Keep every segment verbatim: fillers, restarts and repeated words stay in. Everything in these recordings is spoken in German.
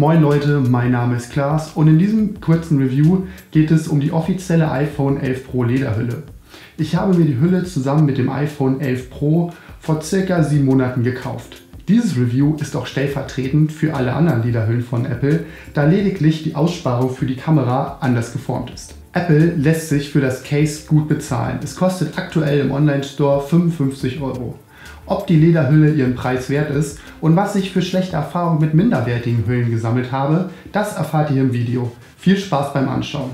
Moin Leute, mein Name ist Klaas und in diesem kurzen Review geht es um die offizielle iPhone elf Pro Lederhülle. Ich habe mir die Hülle zusammen mit dem iPhone elf Pro vor circa sieben Monaten gekauft. Dieses Review ist auch stellvertretend für alle anderen Lederhüllen von Apple, da lediglich die Aussparung für die Kamera anders geformt ist. Apple lässt sich für das Case gut bezahlen. Es kostet aktuell im Online-Store fünfundfünfzig Euro. Ob die Lederhülle ihren Preis wert ist und was ich für schlechte Erfahrungen mit minderwertigen Hüllen gesammelt habe, das erfahrt ihr im Video. Viel Spaß beim Anschauen!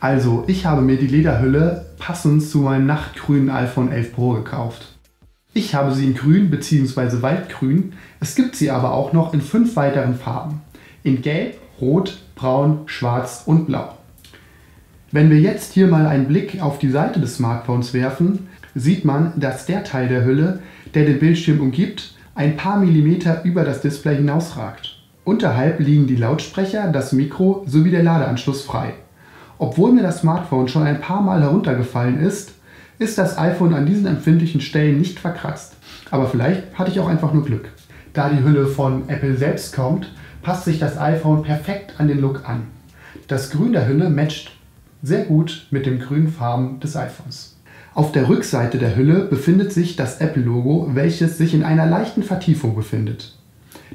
Also, ich habe mir die Lederhülle passend zu meinem nachtgrünen iPhone elf Pro gekauft. Ich habe sie in grün bzw. waldgrün, es gibt sie aber auch noch in fünf weiteren Farben. In gelb, rot, braun, schwarz und blau. Wenn wir jetzt hier mal einen Blick auf die Seite des Smartphones werfen, sieht man, dass der Teil der Hülle, der den Bildschirm umgibt, ein paar Millimeter über das Display hinausragt. Unterhalb liegen die Lautsprecher, das Mikro sowie der Ladeanschluss frei. Obwohl mir das Smartphone schon ein paar Mal heruntergefallen ist, ist das iPhone an diesen empfindlichen Stellen nicht verkratzt. Aber vielleicht hatte ich auch einfach nur Glück. Da die Hülle von Apple selbst kommt, passt sich das iPhone perfekt an den Look an. Das Grün der Hülle matcht sehr gut mit den grünen Farben des iPhones. Auf der Rückseite der Hülle befindet sich das Apple-Logo, welches sich in einer leichten Vertiefung befindet.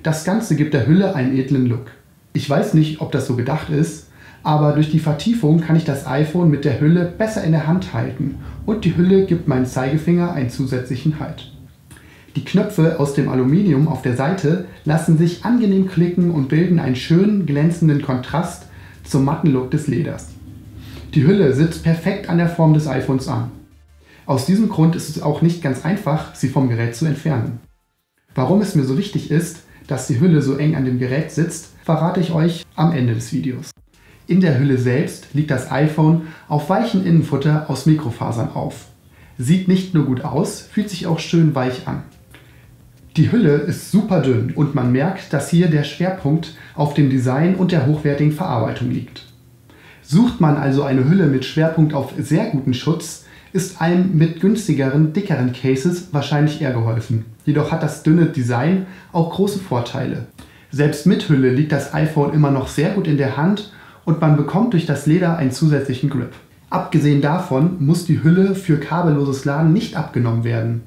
Das Ganze gibt der Hülle einen edlen Look. Ich weiß nicht, ob das so gedacht ist, aber durch die Vertiefung kann ich das iPhone mit der Hülle besser in der Hand halten und die Hülle gibt meinem Zeigefinger einen zusätzlichen Halt. Die Knöpfe aus dem Aluminium auf der Seite lassen sich angenehm klicken und bilden einen schönen, glänzenden Kontrast zum matten Look des Leders. Die Hülle sitzt perfekt an der Form des iPhones an. Aus diesem Grund ist es auch nicht ganz einfach, sie vom Gerät zu entfernen. Warum es mir so wichtig ist, dass die Hülle so eng an dem Gerät sitzt, verrate ich euch am Ende des Videos. In der Hülle selbst liegt das iPhone auf weichen Innenfutter aus Mikrofasern auf. Sieht nicht nur gut aus, fühlt sich auch schön weich an. Die Hülle ist super dünn und man merkt, dass hier der Schwerpunkt auf dem Design und der hochwertigen Verarbeitung liegt. Sucht man also eine Hülle mit Schwerpunkt auf sehr guten Schutz, ist einem mit günstigeren, dickeren Cases wahrscheinlich eher geholfen. Jedoch hat das dünne Design auch große Vorteile. Selbst mit Hülle liegt das iPhone immer noch sehr gut in der Hand und man bekommt durch das Leder einen zusätzlichen Grip. Abgesehen davon muss die Hülle für kabelloses Laden nicht abgenommen werden.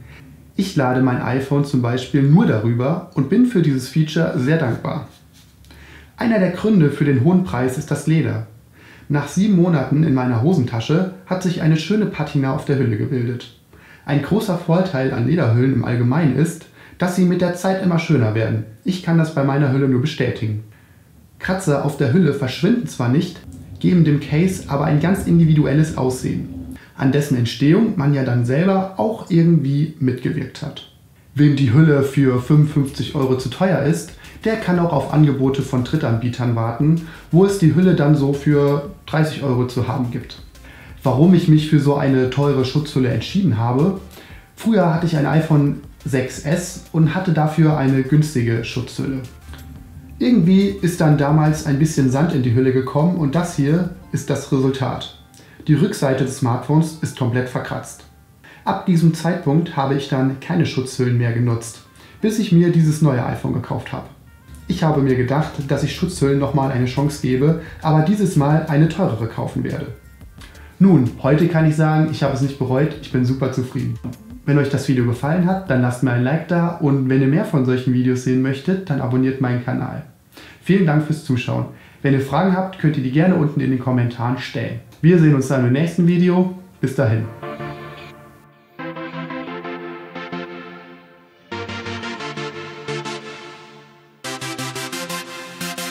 Ich lade mein iPhone zum Beispiel nur darüber und bin für dieses Feature sehr dankbar. Einer der Gründe für den hohen Preis ist das Leder. Nach sieben Monaten in meiner Hosentasche hat sich eine schöne Patina auf der Hülle gebildet. Ein großer Vorteil an Lederhüllen im Allgemeinen ist, dass sie mit der Zeit immer schöner werden. Ich kann das bei meiner Hülle nur bestätigen. Kratzer auf der Hülle verschwinden zwar nicht, geben dem Case aber ein ganz individuelles Aussehen, an dessen Entstehung man ja dann selber auch irgendwie mitgewirkt hat. Wem die Hülle für fünfundfünfzig Euro zu teuer ist, der kann auch auf Angebote von Drittanbietern warten, wo es die Hülle dann so für dreißig Euro zu haben gibt. Warum ich mich für so eine teure Schutzhülle entschieden habe? Früher hatte ich ein iPhone sechs S und hatte dafür eine günstige Schutzhülle. Irgendwie ist dann damals ein bisschen Sand in die Hülle gekommen und das hier ist das Resultat. Die Rückseite des Smartphones ist komplett verkratzt. Ab diesem Zeitpunkt habe ich dann keine Schutzhüllen mehr genutzt, bis ich mir dieses neue iPhone gekauft habe. Ich habe mir gedacht, dass ich Schutzhüllen nochmal eine Chance gebe, aber dieses Mal eine teurere kaufen werde. Nun, heute kann ich sagen, ich habe es nicht bereut, ich bin super zufrieden. Wenn euch das Video gefallen hat, dann lasst mir ein Like da und wenn ihr mehr von solchen Videos sehen möchtet, dann abonniert meinen Kanal. Vielen Dank fürs Zuschauen. Wenn ihr Fragen habt, könnt ihr die gerne unten in den Kommentaren stellen. Wir sehen uns dann im nächsten Video. Bis dahin.